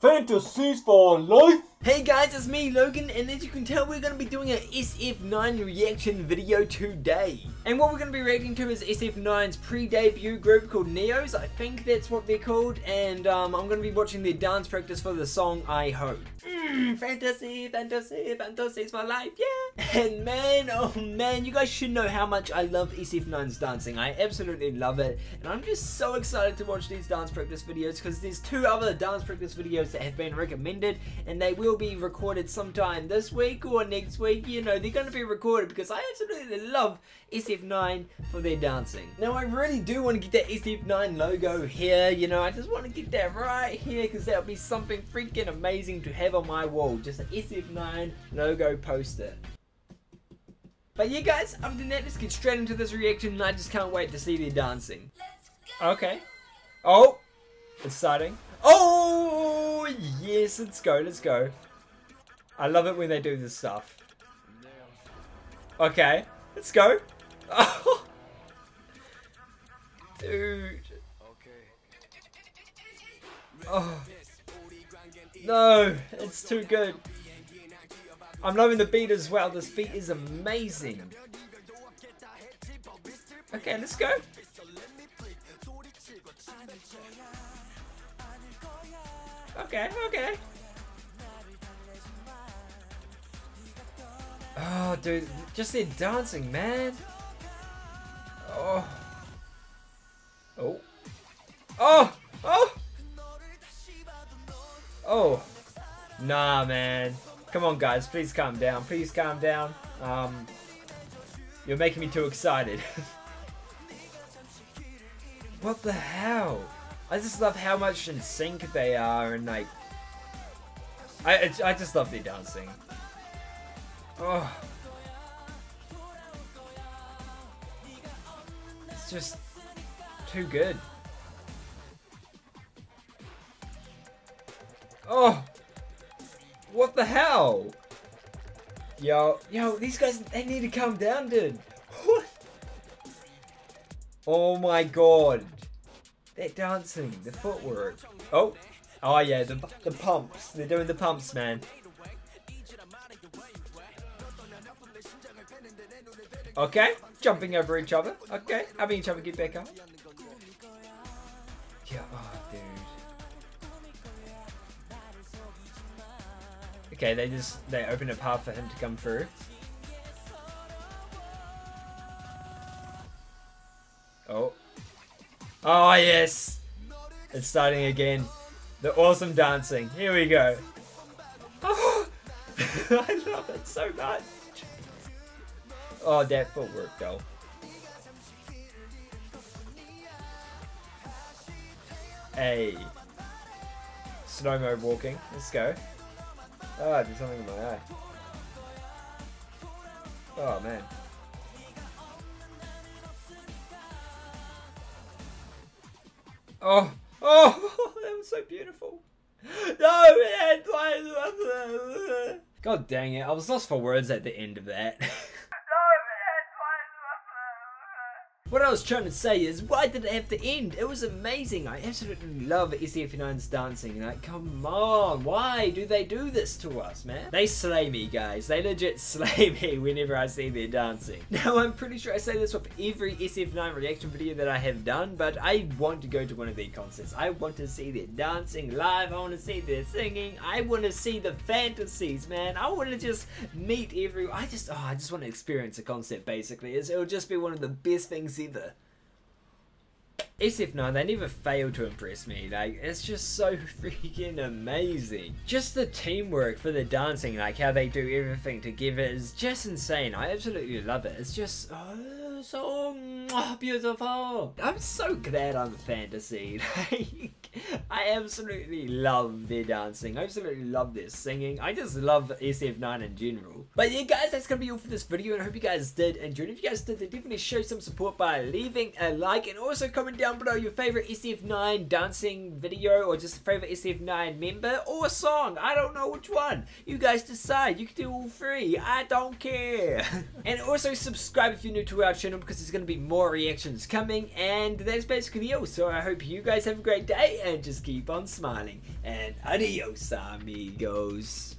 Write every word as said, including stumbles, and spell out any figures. Fantasies for life! Hey guys, it's me, Logan, and as you can tell, we're going to be doing an S F nine reaction video today. And what we're going to be reacting to is S F nine's pre-debut group called Neos, I think that's what they're called, and um, I'm going to be watching their dance practice for the song, I Hope. Mmm, fantasy, fantasy, fantasies for life, yeah! And man, oh man, you guys should know how much I love S F nine's dancing. I absolutely love it, and I'm just so excited to watch these dance practice videos, because there's two other dance practice videos that have been recommended, and they will be recorded sometime this week or next week. You know, they're going to be recorded because I absolutely love S F nine for their dancing. Now, I really do want to get that S F nine logo here. You know, I just want to get that right here because that would be something freaking amazing to have on my wall. Just an S F nine logo poster. But yeah, guys, other than that, let's get straight into this reaction, and I just can't wait to see their dancing. Okay. Oh, it's starting. Oh! Yes, let's go, let's go. I love it when they do this stuff. Okay, let's go. Oh. Dude. Oh. No, it's too good. I'm loving the beat as well. This beat is amazing. Okay, let's go. Okay, okay. Oh, dude, just their dancing, man. Oh. Oh. Oh! Oh! Oh. Nah, man. Come on, guys. Please calm down. Please calm down. Um, you're making me too excited. What the hell? I just love how much in sync they are, and like, I, I just love their dancing. Oh. It's just too good. Oh. What the hell? Yo, yo, these guys, they need to calm down, dude. What? Oh my god. They're dancing, the footwork. Oh, oh yeah, the, the pumps. They're doing the pumps, man. Okay, jumping over each other. Okay, having each other get back up. Yeah, oh, dude. Okay, they just, they open a path for him to come through. Oh. Oh yes, it's starting again. The awesome dancing. Here we go. Oh, I love it so much. Oh, that footwork though. Hey, slow-mo walking. Let's go. Oh, I did something in my eye. Oh man. Oh, oh, that was so beautiful. No, man. God dang it, I was lost for words at the end of that. What I was trying to say is, why did it have to end? It was amazing. I absolutely love S F nine's dancing. Like, come on, why do they do this to us, man? They slay me, guys. They legit slay me whenever I see their dancing. Now, I'm pretty sure I say this with every S F nine reaction video that I have done, but I want to go to one of their concerts. I want to see their dancing live. I want to see their singing. I want to see the fantasies, man. I want to just meet everyone. I just, oh, I just want to experience a concert, basically. It's, it'll just be one of the best things either. S F nine, they never fail to impress me. Like, it's just so freaking amazing. Just the teamwork for the dancing, like how they do everything together is just insane. I absolutely love it. It's just oh, so oh, beautiful. I'm so glad I'm a fantasy. Like, I absolutely love their dancing. I absolutely love their singing. I just love S F nine in general. But yeah, guys, that's going to be all for this video, and I hope you guys did enjoy. If you guys did, then definitely show some support by leaving a like, and also comment down below your favorite S F nine dancing video, or just a favorite S F nine member or song. I don't know which one. You guys decide. You can do all three. I don't care. And also subscribe if you're new to our channel. channel because there's going to be more reactions coming, and that's basically all. So I hope you guys have a great day and just keep on smiling, and adios amigos.